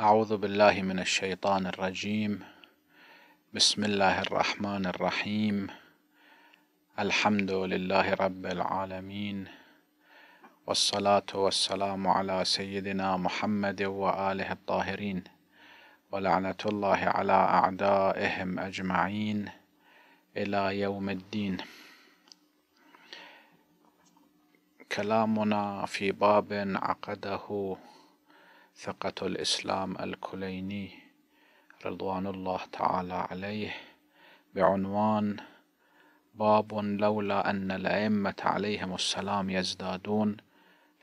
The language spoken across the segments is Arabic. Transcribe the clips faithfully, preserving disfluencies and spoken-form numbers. أعوذ بالله من الشيطان الرجيم. بسم الله الرحمن الرحيم. الحمد لله رب العالمين، والصلاة والسلام على سيدنا محمد وآله الطاهرين، ولعنة الله على أعدائهم أجمعين إلى يوم الدين. كلامنا في باب عقده ثقة الإسلام الكليني رضوان الله تعالى عليه بعنوان باب لولا أن الأئمة عليهم السلام يزدادون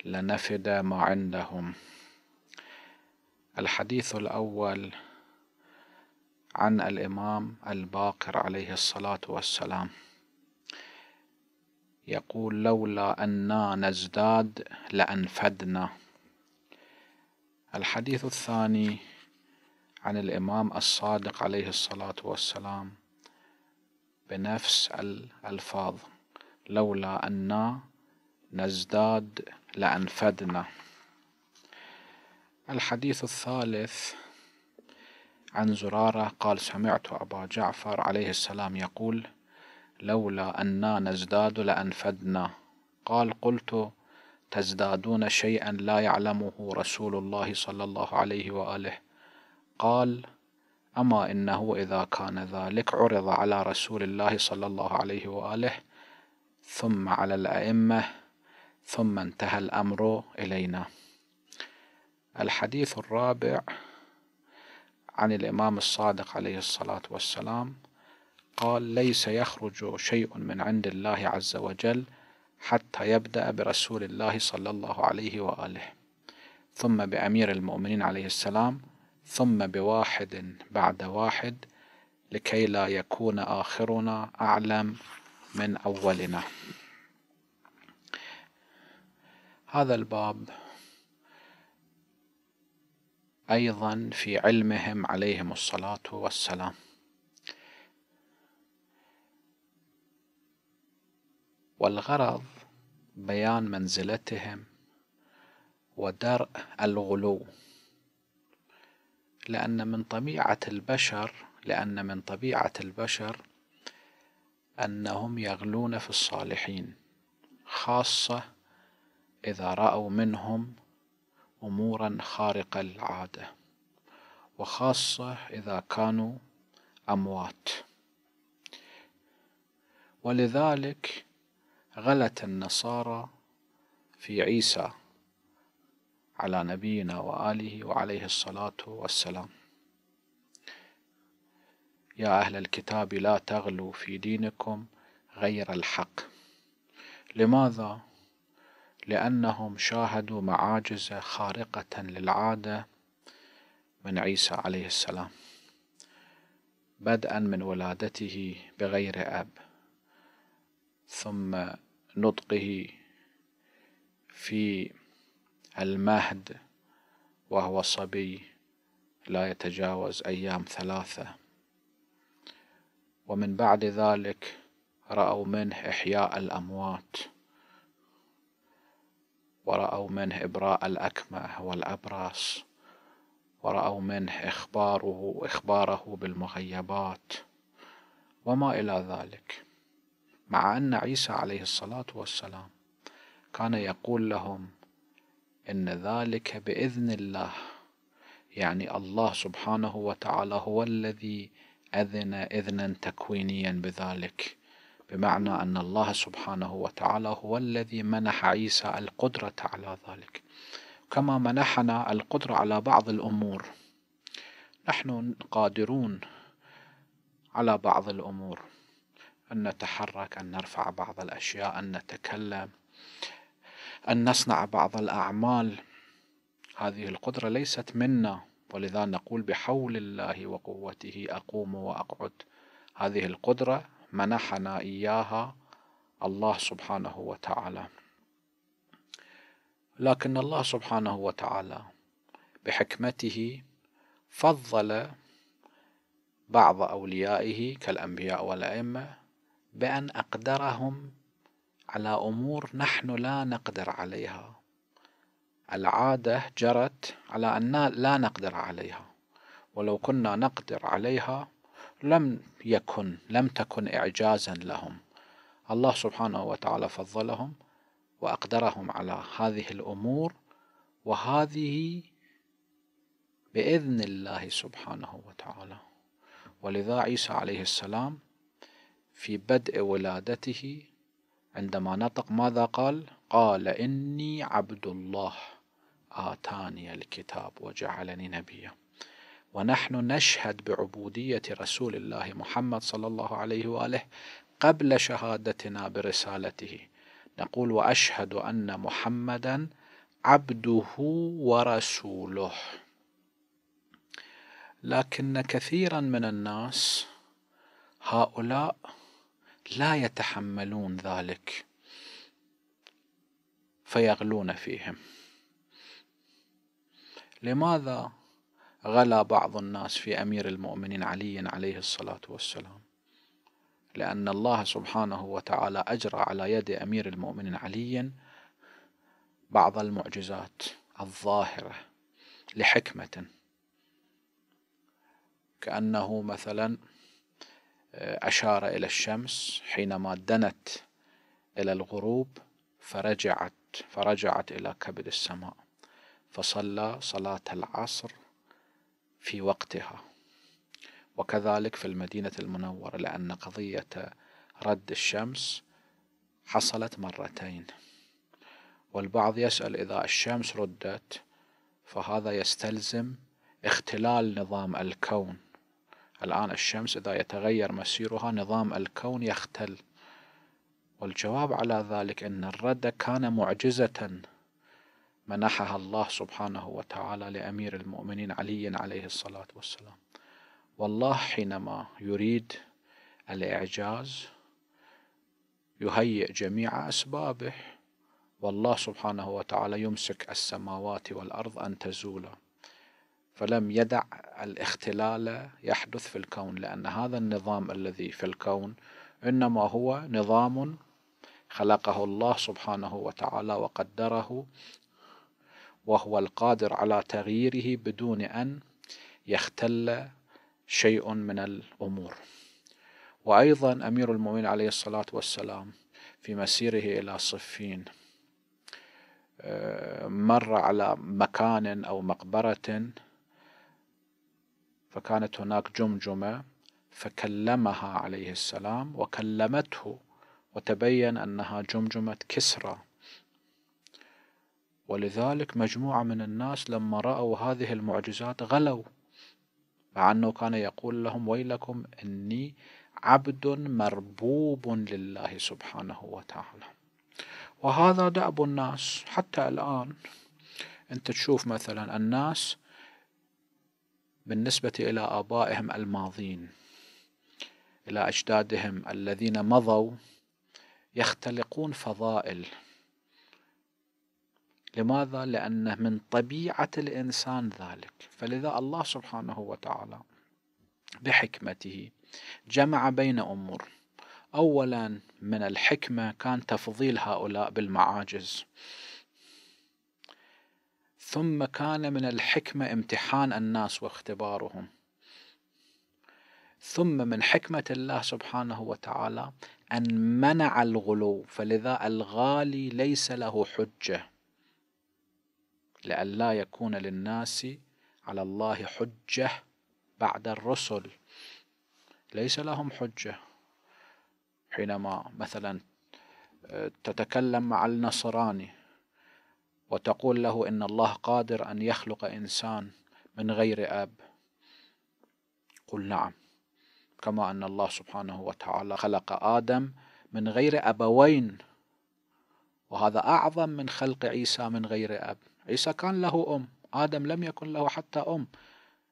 لنفد ما عندهم. الحديث الأول عن الإمام الباقر عليه الصلاة والسلام يقول: لولا أننا نزداد لأنفدنا. الحديث الثاني عن الإمام الصادق عليه الصلاة والسلام بنفس الألفاظ: لولا أننا نزداد لأنفدنا. الحديث الثالث عن زرارة قال: سمعت أبا جعفر عليه السلام يقول: لولا أننا نزداد لأنفدنا. قال: قلت: تزدادون شيئا لا يعلمه رسول الله صلى الله عليه وآله. قال: أما إنه إذا كان ذلك عرض على رسول الله صلى الله عليه وآله، ثم على الأئمة، ثم انتهى الأمر إلينا. الحديث الرابع عن الإمام الصادق عليه الصلاة والسلام قال: ليس يخرج شيء من عند الله عز وجل حتى يبدأ برسول الله صلى الله عليه وآله، ثم بأمير المؤمنين عليه السلام، ثم بواحد بعد واحد، لكي لا يكون آخرنا أعلم من أولنا. هذا الباب أيضا في علمهم عليهم الصلاة والسلام. والغرض بيان منزلتهم ودرء الغلو، لأن من طبيعة البشر لأن من طبيعة البشر أنهم يغلون في الصالحين، خاصة إذا رأوا منهم أمورا خارقة العادة، وخاصة إذا كانوا أموات. ولذلك غلت النصارى في عيسى على نبينا وآله وعليه الصلاة والسلام: يا أهل الكتاب لا تغلوا في دينكم غير الحق. لماذا؟ لأنهم شاهدوا معاجز خارقة للعادة من عيسى عليه السلام، بدءا من ولادته بغير أب، ثم نطقه في المهد وهو صبي لا يتجاوز أيام ثلاثة، ومن بعد ذلك رأوا منه إحياء الأموات، ورأوا منه إبراء الأكمه والأبرص، ورأوا منه إخباره إخباره بالمغيبات وما إلى ذلك، مع أن عيسى عليه الصلاة والسلام كان يقول لهم إن ذلك بإذن الله، يعني الله سبحانه وتعالى هو الذي أذن إذنا تكوينيا بذلك، بمعنى أن الله سبحانه وتعالى هو الذي منح عيسى القدرة على ذلك، كما منحنا القدرة على بعض الأمور. نحن قادرون على بعض الأمور، أن نتحرك، أن نرفع بعض الأشياء، أن نتكلم، أن نصنع بعض الأعمال. هذه القدرة ليست منا، ولذا نقول بحول الله وقوته أقوم وأقعد. هذه القدرة منحنا إياها الله سبحانه وتعالى، لكن الله سبحانه وتعالى بحكمته فضل بعض أوليائه كالأنبياء والأئمة بأن أقدرهم على أمور نحن لا نقدر عليها، العادة جرت على أننا لا نقدر عليها، ولو كنا نقدر عليها لم يكن لم تكن إعجازا لهم. الله سبحانه وتعالى فضلهم وأقدرهم على هذه الأمور، وهذه بإذن الله سبحانه وتعالى. ولذا عيسى عليه السلام في بدء ولادته عندما نطق ماذا قال؟ قال إني عبد الله آتاني الكتاب وجعلني نبيا. ونحن نشهد بعبودية رسول الله محمد صلى الله عليه وآله قبل شهادتنا برسالته، نقول وأشهد أن محمدا عبده ورسوله. لكن كثيرا من الناس هؤلاء لا يتحملون ذلك فيغلون فيهم. لماذا غلا بعض الناس في أمير المؤمنين علي عليه الصلاة والسلام؟ لأن الله سبحانه وتعالى أجرى على يد أمير المؤمنين علي بعض المعجزات الظاهرة لحكمة، كأنه مثلا أشار إلى الشمس حينما دنت إلى الغروب فرجعت فرجعت إلى كبد السماء، فصلى صلاة العصر في وقتها. وكذلك في المدينة المنورة، لأن قضية رد الشمس حصلت مرتين، والبعض يسأل إذا الشمس ردت فهذا يستلزم اختلال نظام الكون. الآن الشمس إذا يتغير مسيرها نظام الكون يختل. والجواب على ذلك أن الرد كان معجزة منحها الله سبحانه وتعالى لأمير المؤمنين علي عليه الصلاة والسلام. والله حينما يريد الإعجاز يهيئ جميع أسبابه، والله سبحانه وتعالى يمسك السماوات والأرض أن تزولا، فلم يدع الاختلال يحدث في الكون، لأن هذا النظام الذي في الكون إنما هو نظام خلقه الله سبحانه وتعالى وقدره، وهو القادر على تغييره بدون أن يختل شيء من الأمور. وأيضا أمير المؤمنين عليه الصلاة والسلام في مسيره إلى صفين مر على مكان أو مقبرة، فكانت هناك جمجمة فكلمها عليه السلام وكلمته، وتبين أنها جمجمة كسرى. ولذلك مجموعة من الناس لما رأوا هذه المعجزات غلوا، مع أنه كان يقول لهم ويلكم إني عبد مربوب لله سبحانه وتعالى. وهذا دأب الناس حتى الآن. أنت تشوف مثلا الناس بالنسبة إلى آبائهم الماضين، إلى أجدادهم الذين مضوا، يختلقون فضائل. لماذا؟ لأنه من طبيعة الإنسان ذلك. فلذا الله سبحانه وتعالى بحكمته جمع بين أمور. أولا من الحكمة كان تفضيل هؤلاء بالمعاجز، ثم كان من الحكمة امتحان الناس واختبارهم، ثم من حكمة الله سبحانه وتعالى أن منع الغلو، فلذا الغالي ليس له حجة، لئلا يكون للناس على الله حجة بعد الرسل، ليس لهم حجة. حينما مثلا تتكلم مع النصراني وتقول له إن الله قادر أن يخلق إنسان من غير أب، قل نعم، كما أن الله سبحانه وتعالى خلق آدم من غير أبوين، وهذا أعظم من خلق عيسى من غير أب. عيسى كان له أم، آدم لم يكن له حتى أم.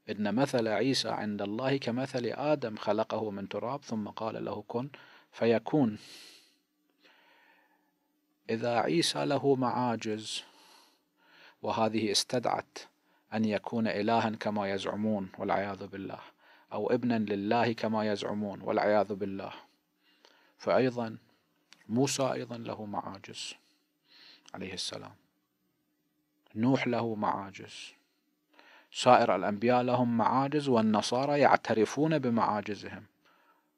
إن مثل عيسى عند الله كمثل آدم، خلقه من تراب ثم قال له كن فيكون. إذا عيسى له معاجز، وهذه استدعت أن يكون إلها كما يزعمون والعياذ بالله، أو ابنا لله كما يزعمون والعياذ بالله، فأيضا موسى أيضا له معاجز عليه السلام، نوح له معاجز، سائر الأنبياء لهم معاجز، والنصارى يعترفون بمعاجزهم،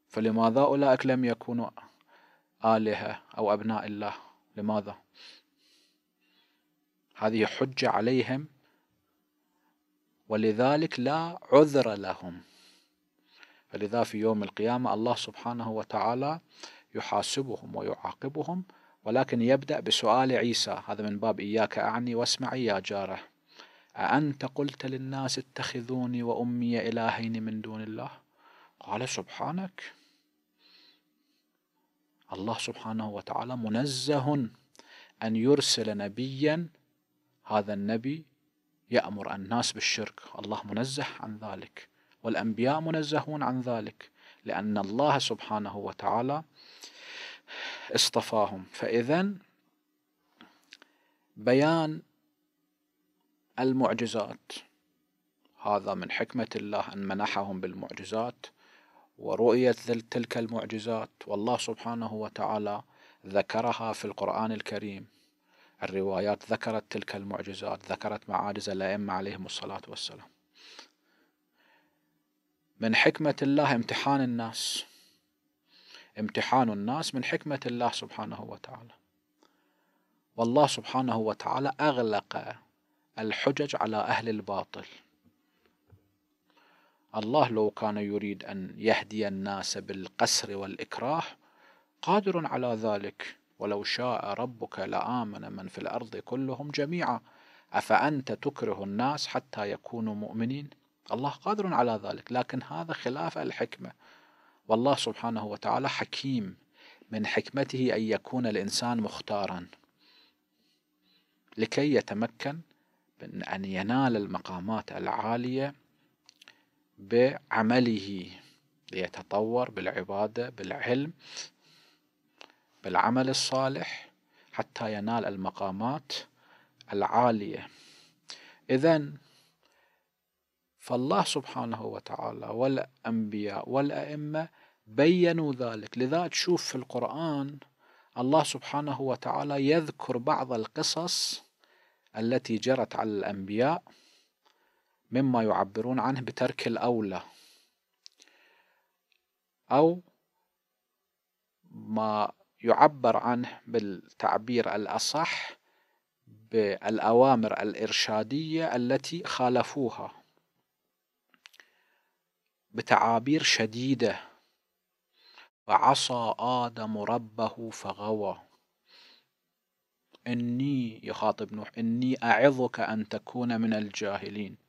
فلماذا أولئك لم يكونوا آلهة أو أبناء الله؟ لماذا؟ هذه حجة عليهم، ولذلك لا عذر لهم. فلذا في يوم القيامة الله سبحانه وتعالى يحاسبهم ويعاقبهم، ولكن يبدأ بسؤال عيسى، هذا من باب إياك أعني واسمعي يا جاره، أأنت قلت للناس اتخذوني وأمي إلهين من دون الله؟ قال سبحانك. الله سبحانه وتعالى منزه أن يرسل نبيا هذا النبي يأمر الناس بالشرك، الله منزه عن ذلك، والأنبياء منزهون عن ذلك، لأن الله سبحانه وتعالى اصطفاهم. فإذن بيان المعجزات هذا من حكمة الله أن منحهم بالمعجزات ورؤية تلك المعجزات، والله سبحانه وتعالى ذكرها في القرآن الكريم، الروايات ذكرت تلك المعجزات، ذكرت معاجز الأئمة عليهم الصلاة والسلام. من حكمة الله امتحان الناس، امتحان الناس من حكمة الله سبحانه وتعالى، والله سبحانه وتعالى أغلق الحجج على أهل الباطل. الله لو كان يريد أن يهدي الناس بالقسر والإكراه قادر على ذلك، ولو شاء ربك لآمن من في الأرض كلهم جميعا أفأنت تكره الناس حتى يكونوا مؤمنين، الله قادر على ذلك، لكن هذا خلاف الحكمة، والله سبحانه وتعالى حكيم، من حكمته أن يكون الإنسان مختارا لكي يتمكن من أن ينال المقامات العالية بعمله، ليتطور بالعبادة بالعلم بالعمل الصالح حتى ينال المقامات العالية. إذن فالله سبحانه وتعالى والأنبياء والأئمة بيّنوا ذلك، لذا تشوف في القرآن الله سبحانه وتعالى يذكر بعض القصص التي جرت على الأنبياء مما يعبرون عنه بترك الأولى، أو ما يعبر عنه بالتعبير الأصح بالأوامر الإرشادية التي خالفوها بتعابير شديدة، وعصى آدم ربه فغوى، إني يخاطب نوح إني أعظك أن تكون من الجاهلين.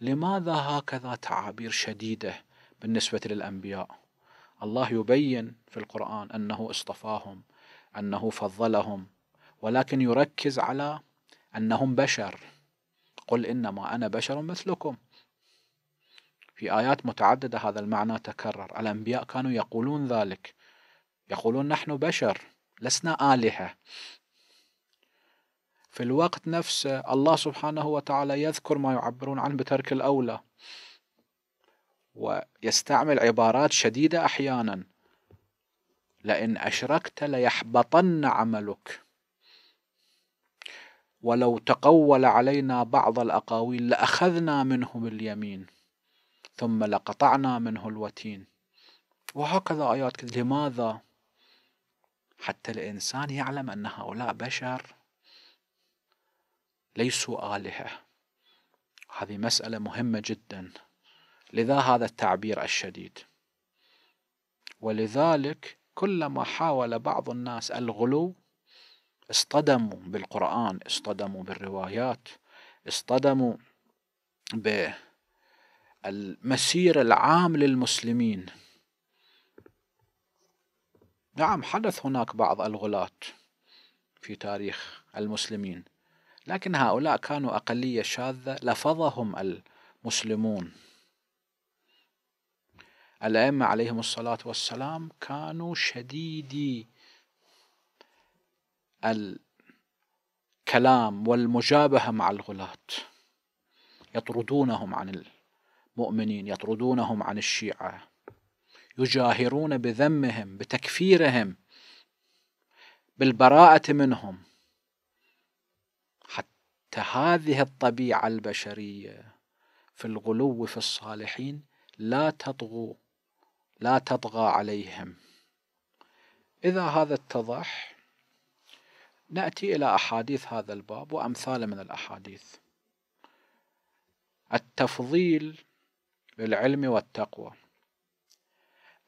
لماذا هكذا تعابير شديدة بالنسبة للأنبياء؟ الله يبين في القرآن أنه اصطفاهم، أنه فضلهم، ولكن يركز على أنهم بشر، قل إنما أنا بشر مثلكم. في آيات متعددة هذا المعنى تكرر، الأنبياء كانوا يقولون ذلك، يقولون نحن بشر لسنا آلهة. في الوقت نفسه الله سبحانه وتعالى يذكر ما يعبرون عنه بترك الأولى، ويستعمل عبارات شديدة أحيانا، لئن أشركت ليحبطن عملك ولو تقول علينا بعض الأقاويل لأخذنا منه باليمين ثم لقطعنا منه الوتين، وهكذا آيات كذا. لماذا؟ حتى الإنسان يعلم أن هؤلاء بشر ليسوا آلهة، هذه مسألة مهمة جدا، لذا هذا التعبير الشديد. ولذلك كلما حاول بعض الناس الغلو اصطدموا بالقرآن، اصطدموا بالروايات، اصطدموا بالمسير العام للمسلمين. نعم حدث هناك بعض الغلاة في تاريخ المسلمين، لكن هؤلاء كانوا أقلية شاذة لفظهم المسلمون. الأئمة عليهم الصلاة والسلام كانوا شديدي الكلام والمجابهة مع الغلاة، يطردونهم عن المؤمنين، يطردونهم عن الشيعة، يجاهرون بذمهم بتكفيرهم بالبراءة منهم، هذه الطبيعة البشرية في الغلو في الصالحين لا تطغوا لا تطغى عليهم. إذا هذا اتضح نأتي إلى أحاديث هذا الباب وأمثال من الأحاديث. التفضيل بالعلم والتقوى.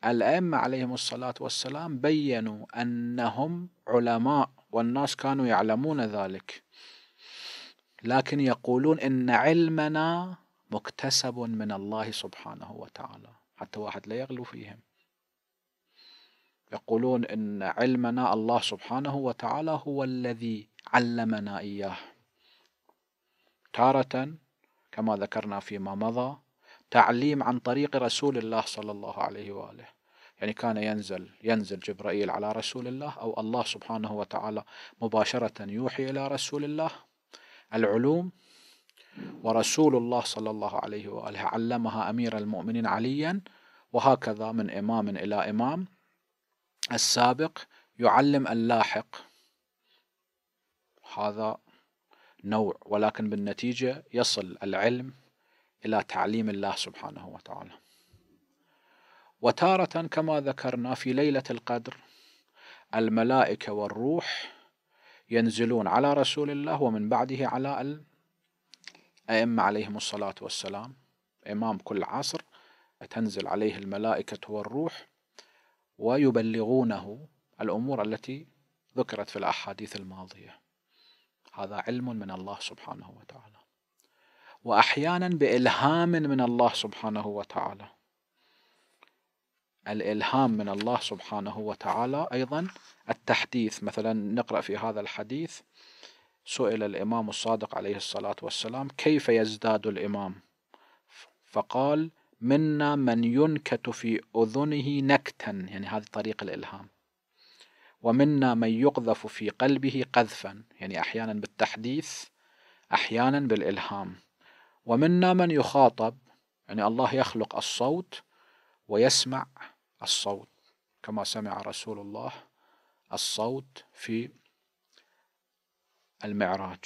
الأئمة عليهم الصلاة والسلام بيّنوا أنهم علماء والناس كانوا يعلمون ذلك، لكن يقولون إن علمنا مكتسب من الله سبحانه وتعالى، حتى واحد لا يغلو فيهم. يقولون إن علمنا الله سبحانه وتعالى هو الذي علمنا إياه، تارة كما ذكرنا فيما مضى تعليم عن طريق رسول الله صلى الله عليه وآله، يعني كان ينزل ينزل جبرائيل على رسول الله أو الله سبحانه وتعالى مباشرة يوحي إلى رسول الله العلوم، ورسول الله صلى الله عليه وآله علمها أمير المؤمنين عليا، وهكذا من إمام إلى إمام، السابق يعلم اللاحق. هذا نوع، ولكن بالنتيجة يصل العلم إلى تعليم الله سبحانه وتعالى. وتارة كما ذكرنا في ليلة القدر الملائكة والروح ينزلون على رسول الله ومن بعده على الأئمة عليهم الصلاة والسلام، إمام كل عصر تنزل عليه الملائكة والروح ويبلغونه الأمور التي ذكرت في الأحاديث الماضية. هذا علم من الله سبحانه وتعالى، وأحيانا بإلهام من الله سبحانه وتعالى. الإلهام من الله سبحانه وتعالى أيضا التحديث، مثلا نقرأ في هذا الحديث سئل الإمام الصادق عليه الصلاة والسلام كيف يزداد الإمام، فقال منا من ينكت في أذنه نكتا، يعني هذه طريق الإلهام، ومنا من يقذف في قلبه قذفا، يعني أحيانا بالتحديث أحيانا بالإلهام، ومنا من يخاطب، يعني الله يخلق الصوت ويسمع الصوت كما سمع رسول الله الصوت في المعراج.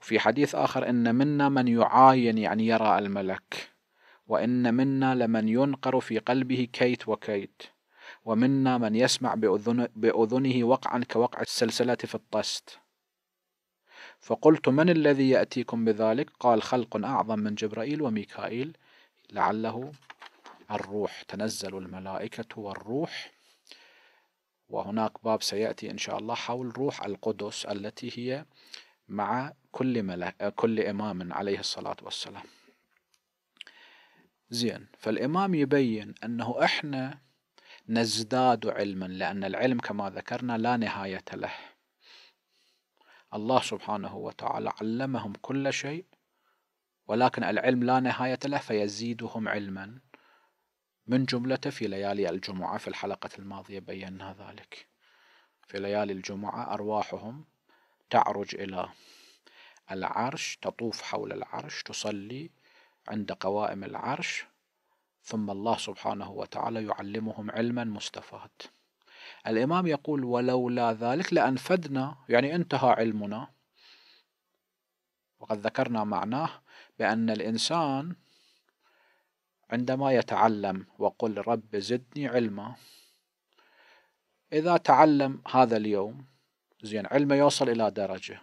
في حديث آخر إن منا من يعاين يعني يرى الملك، وإن منا لمن ينقر في قلبه كيت وكيت، ومنا من يسمع بأذن بأذنه وقعا كوقع السلسلة في الطست. فقلت من الذي يأتيكم بذلك؟ قال خلق أعظم من جبرائيل وميكائيل، لعله الروح. تنزل الملائكة والروح، وهناك باب سيأتي إن شاء الله حول روح القدس التي هي مع كل ملك كل إمام عليه الصلاة والسلام. زين، فالإمام يبين أنه إحنا نزداد علما، لأن العلم كما ذكرنا لا نهاية له. الله سبحانه وتعالى علمهم كل شيء، ولكن العلم لا نهاية له فيزيدهم علما، من جملة في ليالي الجمعة. في الحلقة الماضية بينا ذلك، في ليالي الجمعة أرواحهم تعرج إلى العرش، تطوف حول العرش، تصلي عند قوائم العرش، ثم الله سبحانه وتعالى يعلمهم علما مستفاد. الإمام يقول ولولا ذلك لأنفدنا، يعني انتهى علمنا. وقد ذكرنا معناه بأن الإنسان عندما يتعلم وقل رب زدني علما، إذا تعلم هذا اليوم زين علمه يوصل إلى درجة،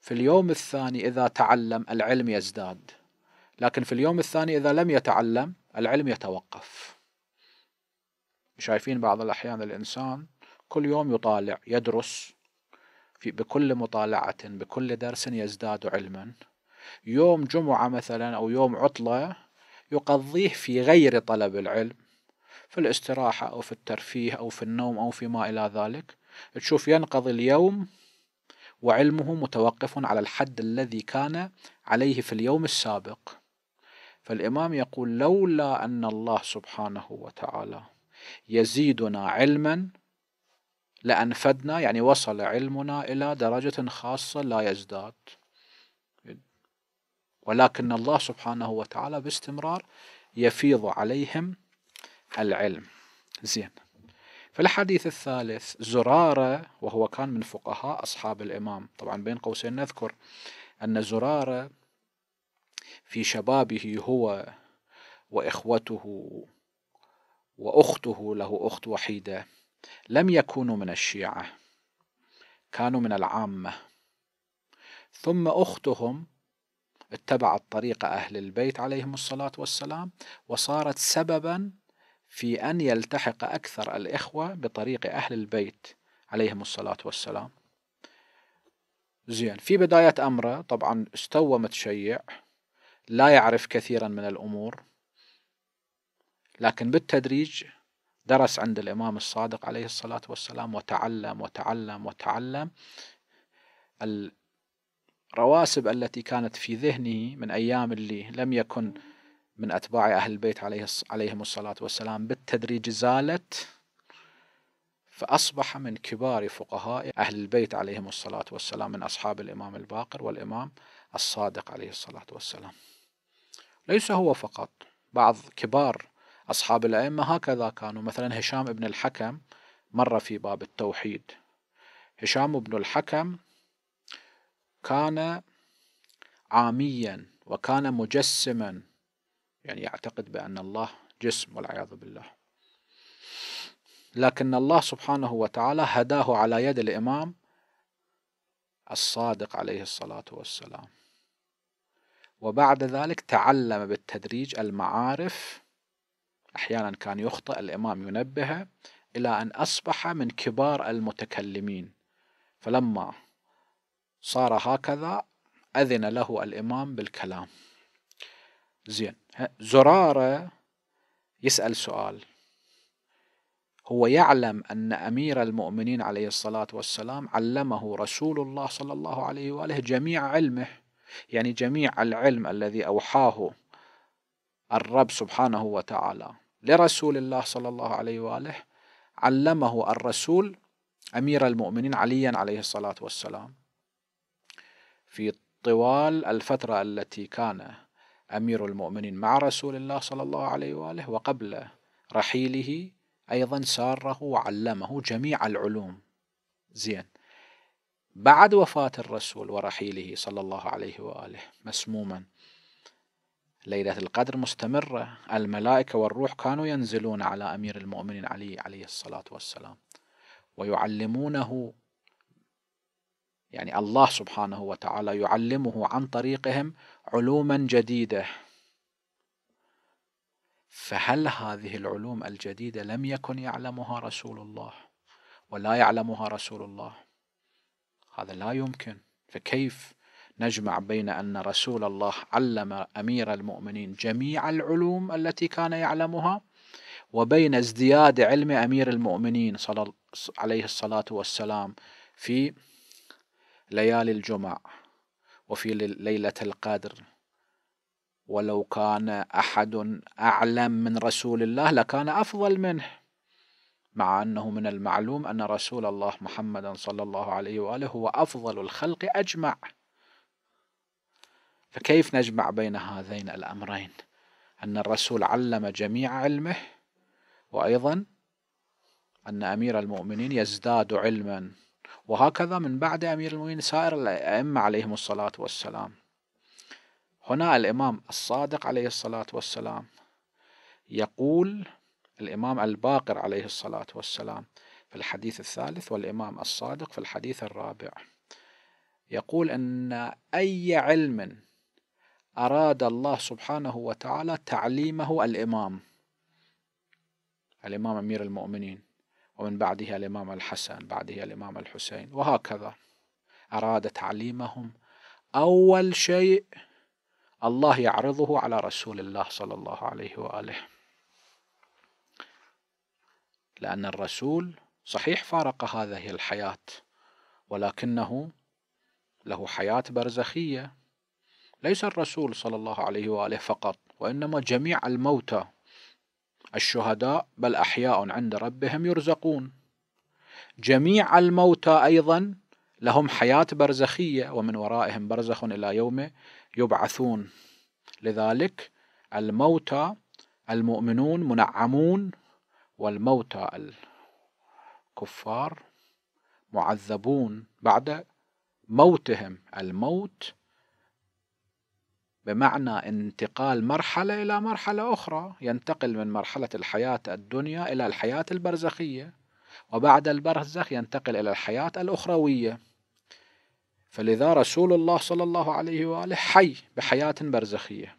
في اليوم الثاني إذا تعلم العلم يزداد، لكن في اليوم الثاني إذا لم يتعلم العلم يتوقف. شايفين بعض الأحيان الإنسان كل يوم يطالع يدرس، في بكل مطالعة بكل درس يزداد علما. يوم جمعة مثلا أو يوم عطلة يقضيه في غير طلب العلم، في الاستراحة أو في الترفيه أو في النوم أو فيما إلى ذلك، تشوف ينقضي اليوم وعلمه متوقف على الحد الذي كان عليه في اليوم السابق. فالإمام يقول لولا أن الله سبحانه وتعالى يزيدنا علما لأنفدنا، يعني وصل علمنا إلى درجة خاصة لا يزداد، ولكن الله سبحانه وتعالى باستمرار يفيض عليهم العلم. زين، في الحديث الثالث زرارة وهو كان من فقهاء أصحاب الإمام، طبعا بين قوسين نذكر أن زرارة في شبابه هو وإخوته وأخته، له أخت وحيدة، لم يكونوا من الشيعة، كانوا من العامة، ثم أختهم اتبعت طريق أهل البيت عليهم الصلاة والسلام وصارت سببا في أن يلتحق أكثر الإخوة بطريق أهل البيت عليهم الصلاة والسلام. زين، في بداية أمره طبعا استوى متشيع لا يعرف كثيرا من الأمور، لكن بالتدريج درس عند الإمام الصادق عليه الصلاة والسلام وتعلم وتعلم وتعلم. الرواسب التي كانت في ذهنه من أيام اللي لم يكن من أتباع أهل البيت عليهم الصلاة والسلام بالتدريج زالت، فأصبح من كبار فقهاء أهل البيت عليهم الصلاة والسلام من أصحاب الإمام الباقر والإمام الصادق عليه الصلاة والسلام. ليس هو فقط، بعض كبار أصحاب الأئمة هكذا كانوا. مثلا هشام بن الحكم مر في باب التوحيد. هشام بن الحكم كان عاميا وكان مجسما، يعني يعتقد بأن الله جسم والعياذ بالله، لكن الله سبحانه وتعالى هداه على يد الإمام الصادق عليه الصلاة والسلام، وبعد ذلك تعلم بالتدريج المعارف. أحيانا كان يخطئ، الإمام ينبهه، إلى أن أصبح من كبار المتكلمين. فلما صار هكذا أذن له الإمام بالكلام. زين، زرارة يسأل سؤال، هو يعلم أن أمير المؤمنين عليه الصلاة والسلام علمه رسول الله صلى الله عليه وآله جميع علمه، يعني جميع العلم الذي أوحاه الرب سبحانه وتعالى لرسول الله صلى الله عليه وآله علمه الرسول أمير المؤمنين عليا عليه الصلاة والسلام في طوال الفترة التي كان أمير المؤمنين مع رسول الله صلى الله عليه وآله، وقبل رحيله أيضا ساره وعلمه جميع العلوم. زين، بعد وفاة الرسول ورحيله صلى الله عليه وآله مسموما ليلة القدر مستمرة، الملائكة والروح كانوا ينزلون على أمير المؤمنين علي عليه الصلاة والسلام ويعلمونه، يعني الله سبحانه وتعالى يعلمه عن طريقهم علوما جديدة. فهل هذه العلوم الجديدة لم يكن يعلمها رسول الله ولا يعلمها رسول الله؟ هذا لا يمكن. فكيف نجمع بين أن رسول الله علم أمير المؤمنين جميع العلوم التي كان يعلمها وبين ازدياد علم أمير المؤمنين صلى عليه الصلاة والسلام في ليالي الجمعة وفي ليلة القدر؟ ولو كان أحد أعلم من رسول الله لكان أفضل منه، مع أنه من المعلوم أن رسول الله محمدا صلى الله عليه وآله هو أفضل الخلق أجمع. فكيف نجمع بين هذين الأمرين، أن الرسول علم جميع علمه وأيضا أن أمير المؤمنين يزداد علما، وهكذا من بعد أمير المؤمنين سائر الأئمة عليهم الصلاة والسلام. هنا الإمام الصادق عليه الصلاة والسلام يقول الإمام الباقر عليه الصلاة والسلام في الحديث الثالث والإمام الصادق في الحديث الرابع، يقول أن أي علم أراد الله سبحانه وتعالى تعليمه الإمام الإمام أمير المؤمنين ومن بعده الإمام الحسن، بعده الإمام الحسين، وهكذا أراد تعليمهم، أول شيء الله يعرضه على رسول الله صلى الله عليه وآله، لأن الرسول صحيح فارق هذه الحياة ولكنه له حياة برزخية. ليس الرسول صلى الله عليه وآله فقط، وإنما جميع الموتى الشهداء بل أحياء عند ربهم يرزقون، جميع الموتى أيضا لهم حياة برزخية ومن ورائهم برزخ إلى يوم يبعثون. لذلك الموتى المؤمنون منعمون والموتى كفار معذبون بعد موتهم. الموت بمعنى انتقال مرحلة إلى مرحلة أخرى، ينتقل من مرحلة الحياة الدنيا إلى الحياة البرزخية، وبعد البرزخ ينتقل إلى الحياة الأخروية. فلذا رسول الله صلى الله عليه وآله حي بحياة برزخية.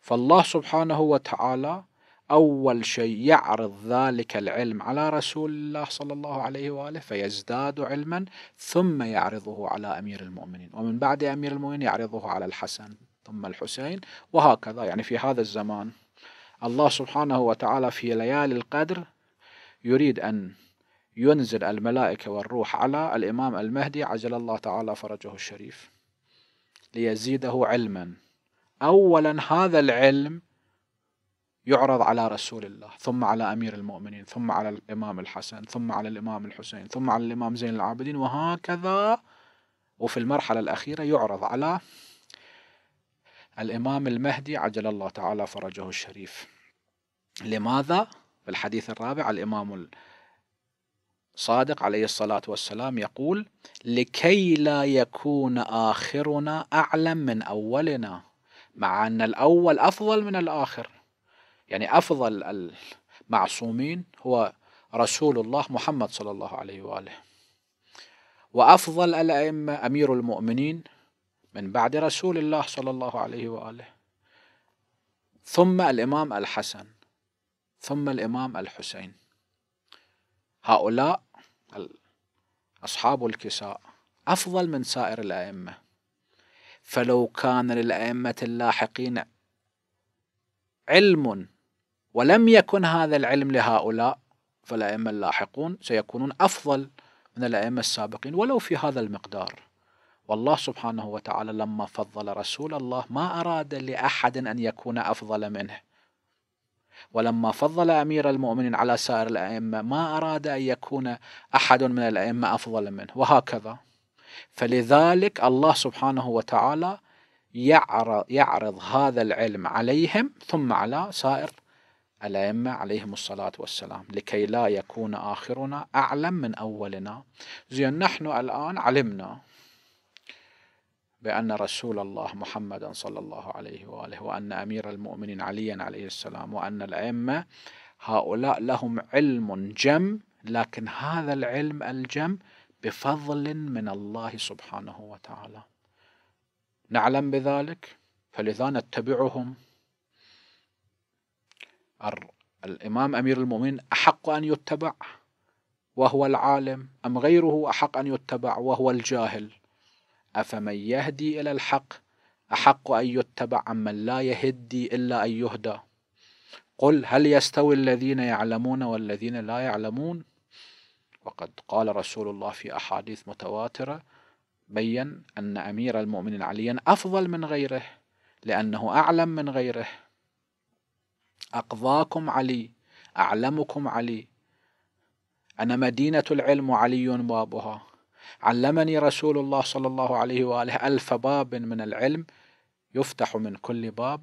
فالله سبحانه وتعالى أول شيء يعرض ذلك العلم على رسول الله صلى الله عليه وآله فيزداد علما، ثم يعرضه على أمير المؤمنين، ومن بعد أمير المؤمنين يعرضه على الحسن ثم الحسين، وهكذا. يعني في هذا الزمان الله سبحانه وتعالى في ليالي القدر يريد أن ينزل الملائكة والروح على الإمام المهدي عجل الله تعالى فرجه الشريف ليزيده علما. أولا هذا العلم يعرض على رسول الله، ثم على أمير المؤمنين، ثم على الإمام الحسن، ثم على الإمام الحسين، ثم على الإمام زين العابدين، وهكذا. وفي المرحلة الأخيرة يعرض على الإمام المهدي عجل الله تعالى فرجه الشريف. لماذا؟ في الحديث الرابع الإمام الصادق عليه الصلاة والسلام يقول: لكي لا يكون آخرنا أعلم من أولنا، مع أن الأول أفضل من الآخر. يعني أفضل المعصومين هو رسول الله محمد صلى الله عليه وآله، وأفضل الأئمة أمير المؤمنين من بعد رسول الله صلى الله عليه وآله، ثم الإمام الحسن، ثم الإمام الحسين. هؤلاء أصحاب الكساء أفضل من سائر الأئمة. فلو كان للأئمة اللاحقين علم ولم يكن هذا العلم لهؤلاء، فالأئمة اللاحقون سيكونون أفضل من الأئمة السابقين ولو في هذا المقدار. والله سبحانه وتعالى لما فضل رسول الله ما أراد لأحد أن يكون أفضل منه، ولما فضل أمير المؤمنين على سائر الأئمة ما أراد أن يكون أحد من الأئمة أفضل منه، وهكذا. فلذلك الله سبحانه وتعالى يعرض هذا العلم عليهم ثم على سائر الأئمة عليهم الصلاة والسلام، لكي لا يكون آخرنا أعلم من أولنا. زين، نحن الآن علمنا بأن رسول الله محمدا صلى الله عليه وآله، وأن أمير المؤمنين عليا عليه السلام، وأن الأئمة هؤلاء لهم علم جم، لكن هذا العلم الجم بفضل من الله سبحانه وتعالى. نعلم بذلك فلذا نتبعهم. الإمام أمير المؤمنين أحق أن يتبع وهو العالم، أم غيره أحق أن يتبع وهو الجاهل؟ أفمن يهدي إلى الحق أحق أن يتبع أمن لا يهدي إلا أن يهدى؟ قل هل يستوي الذين يعلمون والذين لا يعلمون؟ وقد قال رسول الله في أحاديث متواترة بيّن أن أمير المؤمنين عليا أفضل من غيره لأنه أعلم من غيره. أقضاكم علي، أعلمكم علي، أنا مدينة العلم وعلي بابها. علمني رسول الله صلى الله عليه وآله ألف باب من العلم، يفتح من كل باب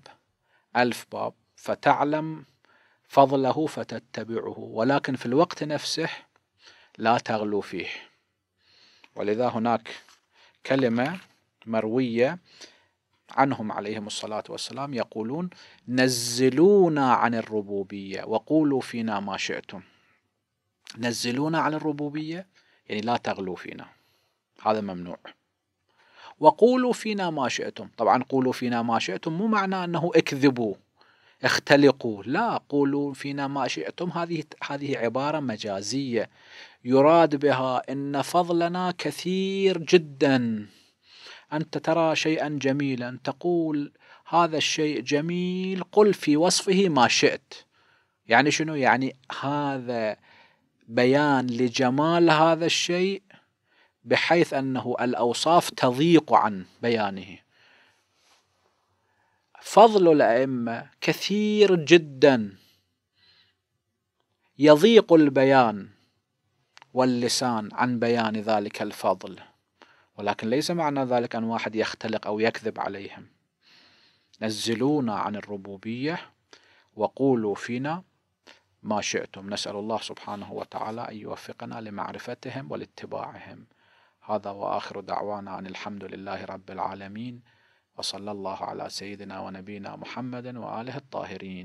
ألف باب، فتعلم فضله فتتبعه، ولكن في الوقت نفسه لا تغلو فيه. ولذا هناك كلمة مروية عنهم عليهم الصلاة والسلام يقولون: نزلونا عن الربوبية وقولوا فينا ما شئتم. نزلونا عن الربوبية يعني لا تغلو فينا، هذا ممنوع. وقولوا فينا ما شئتم، طبعا قولوا فينا ما شئتم مو معنى أنه اكذبوا اختلقوا، لا، قولوا فينا ما شئتم هذه هذه عبارة مجازية يراد بها إن فضلنا كثير جدا. أنت ترى شيئا جميلا تقول هذا الشيء جميل، قل في وصفه ما شئت. يعني شنو؟ يعني هذا بيان لجمال هذا الشيء بحيث أنه الأوصاف تضيق عن بيانه. فضل الأئمة كثير جدا يضيق البيان واللسان عن بيان ذلك الفضل، ولكن ليس معنى ذلك أن واحد يختلق أو يكذب عليهم. نزلونا عن الربوبية وقولوا فينا ما شئتم. نسأل الله سبحانه وتعالى أن يوفقنا لمعرفتهم ولاتباعهم. هذا وآخر دعوانا أن الحمد لله رب العالمين، وصلى الله على سيدنا ونبينا محمد وآله الطاهرين.